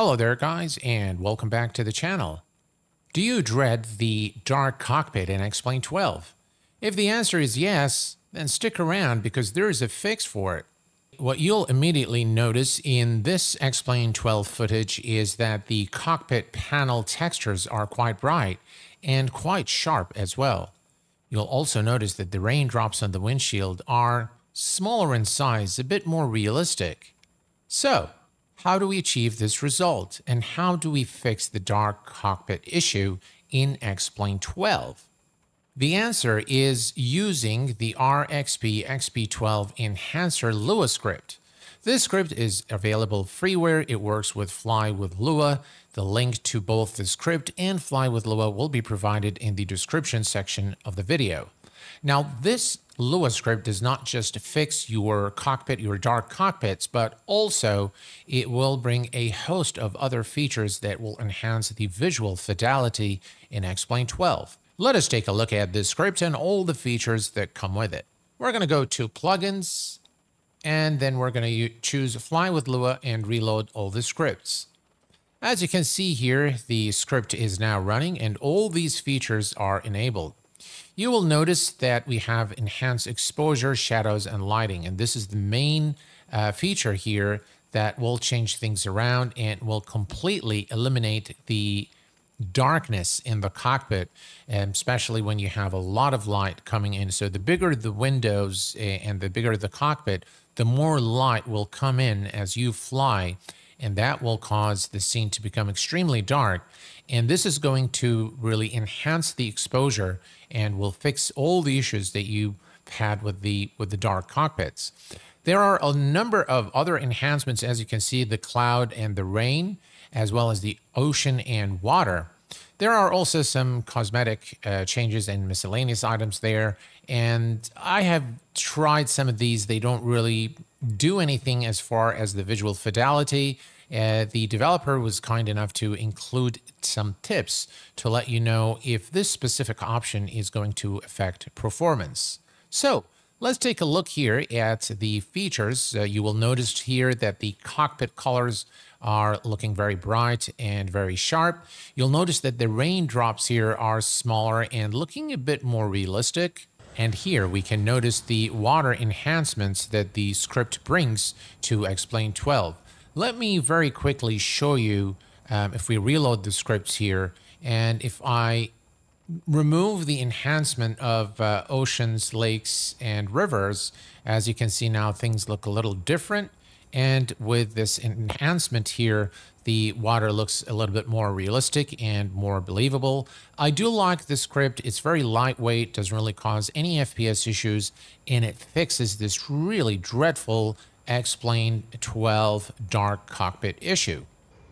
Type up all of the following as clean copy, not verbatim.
Hello there guys, and welcome back to the channel. Do you dread the dark cockpit in X-Plane 12? If the answer is yes, then stick around because there is a fix for it. What you'll immediately notice in this X-Plane 12 footage is that the cockpit panel textures are quite bright and quite sharp as well. You'll also notice that the raindrops on the windshield are smaller in size, a bit more realistic. So, how do we achieve this result, and how do we fix the dark cockpit issue in X-Plane 12? The answer is using the RXP 12 Enhancer Lua script. This script is available freeware. It works with Fly with Lua. The link to both the script and Fly with Lua will be provided in the description section of the video. Now, this Lua script does not just fix your cockpit, your dark cockpits, but also it will bring a host of other features that will enhance the visual fidelity in X-Plane 12. Let us take a look at this script and all the features that come with it. We're going to go to Plugins, and then we're going to choose Fly with Lua and reload all the scripts. As you can see here, the script is now running and all these features are enabled. You will notice that we have enhanced exposure, shadows, and lighting, and this is the main feature here that will change things around and will completely eliminate the darkness in the cockpit, especially when you have a lot of light coming in. So the bigger the windows and the bigger the cockpit, the more light will come in as you fly, and that will cause the scene to become extremely dark. And this is going to really enhance the exposure and will fix all the issues that you had with the dark cockpits. There are a number of other enhancements, as you can see, the cloud and the rain, as well as the ocean and water. There are also some cosmetic changes and miscellaneous items there, and I have tried some of these. They don't really do anything as far as the visual fidelity. The developer was kind enough to include some tips to let you know if this specific option is going to affect performance. So let's take a look here at the features. You will notice here that the cockpit colors are looking very bright and very sharp. You'll notice that the raindrops here are smaller and looking a bit more realistic. And here we can notice the water enhancements that the script brings to X-Plane 12. Let me very quickly show you if we reload the scripts here, and if I remove the enhancement of oceans, lakes, and rivers, as you can see now, things look a little different. And with this enhancement here, the water looks a little bit more realistic and more believable. I do like the script. It's very lightweight, doesn't really cause any FPS issues, and it fixes this really dreadful X-Plane 12 dark cockpit issue.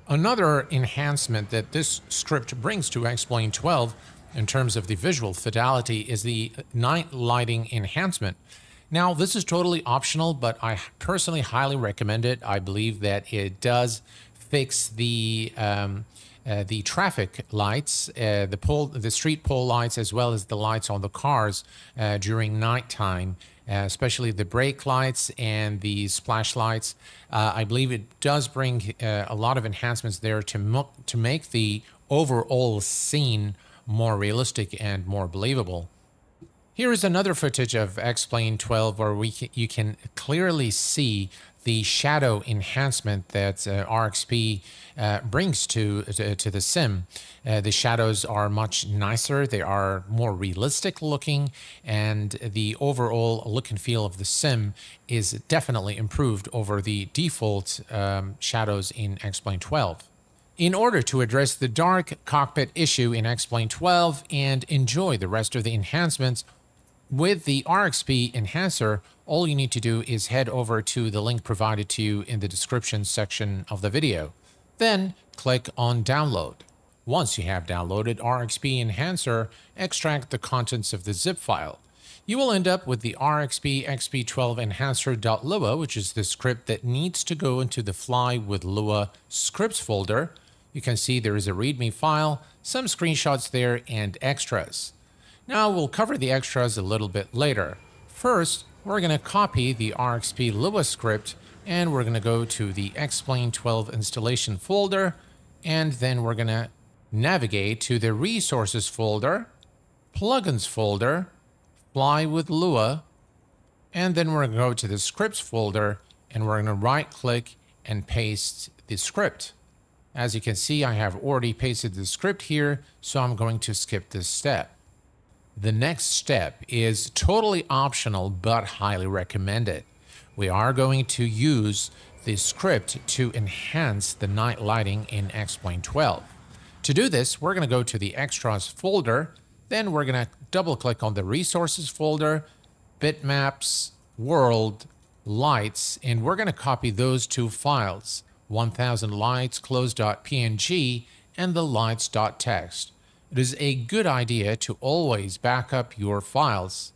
Another enhancement that this script brings to X-Plane 12 in terms of the visual fidelity is the night lighting enhancement. Now, this is totally optional, but I personally highly recommend it. I believe that it does fix the traffic lights, the street pole lights, as well as the lights on the cars during nighttime, especially the brake lights and the splash lights. I believe it does bring a lot of enhancements there to make the overall scene more realistic and more believable. Here is another footage of X-Plane 12 where you can clearly see the shadow enhancement that RXP brings to the sim. The shadows are much nicer, they are more realistic looking, and the overall look and feel of the sim is definitely improved over the default shadows in X-Plane 12. In order to address the dark cockpit issue in X-Plane 12 and enjoy the rest of the enhancements, with the RXP Enhancer, all you need to do is head over to the link provided to you in the description section of the video. Then click on Download. Once you have downloaded RXP Enhancer, extract the contents of the zip file. You will end up with the RXP 12 Enhancer.lua, which is the script that needs to go into the Fly with Lua scripts folder. You can see there is a README file, some screenshots there, and extras. Now, we'll cover the extras a little bit later. First, we're going to copy the RXP Lua script and we're going to go to the X-Plane 12 installation folder, and then we're going to navigate to the resources folder, plugins folder, Fly with Lua, and then we're going to go to the scripts folder, and we're going to right click and paste the script. As you can see, I have already pasted the script here, so I'm going to skip this step. The next step is totally optional but highly recommended. We are going to use the script to enhance the night lighting in X-Plane 12. To do this, we're going to go to the Extras folder, then we're going to double-click on the Resources folder, Bitmaps, World, Lights, and we're going to copy those two files, 1000lightsclose.png and the lights.txt. It is a good idea to always back up your files.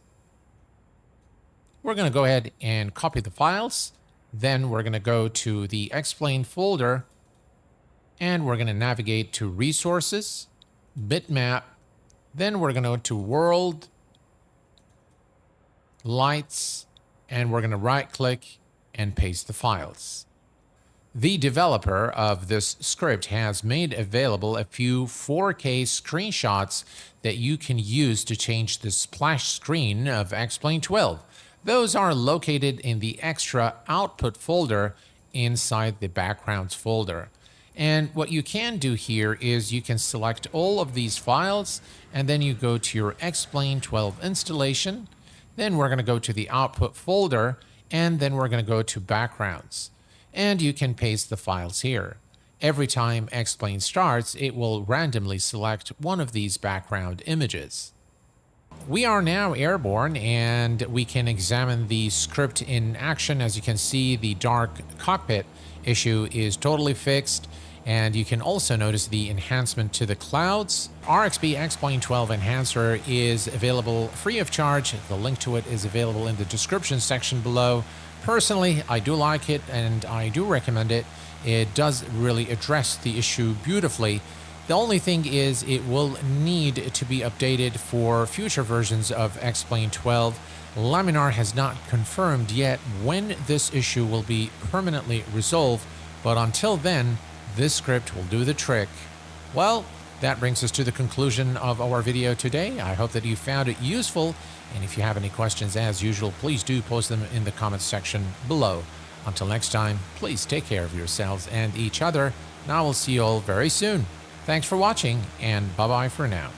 We're going to go ahead and copy the files. Then we're going to go to the X-Plane folder, and we're going to navigate to Resources, Bitmap. Then we're going to go to World, Lights, and we're going to right-click and paste the files. The developer of this script has made available a few 4K screenshots that you can use to change the splash screen of X-Plane 12. Those are located in the Extra Output folder inside the Backgrounds folder. And what you can do here is you can select all of these files, and then you go to your X-Plane 12 installation. Then we're going to go to the Output folder, and then we're going to go to Backgrounds. And you can paste the files here. Every time X-Plane starts, it will randomly select one of these background images. We are now airborne, and we can examine the script in action. As you can see, the dark cockpit issue is totally fixed, and you can also notice the enhancement to the clouds. RXP X-Plane 12 Enhancer is available free of charge. The link to it is available in the description section below. Personally, I do like it, and I do recommend it. It does really address the issue beautifully. The only thing is it will need to be updated for future versions of X-Plane 12. Laminar has not confirmed yet when this issue will be permanently resolved, but until then, this script will do the trick. Well, that brings us to the conclusion of our video today. I hope that you found it useful, and if you have any questions, as usual, please do post them in the comments section below. Until next time, please take care of yourselves and each other, and I will see you all very soon. Thanks for watching, and bye-bye for now.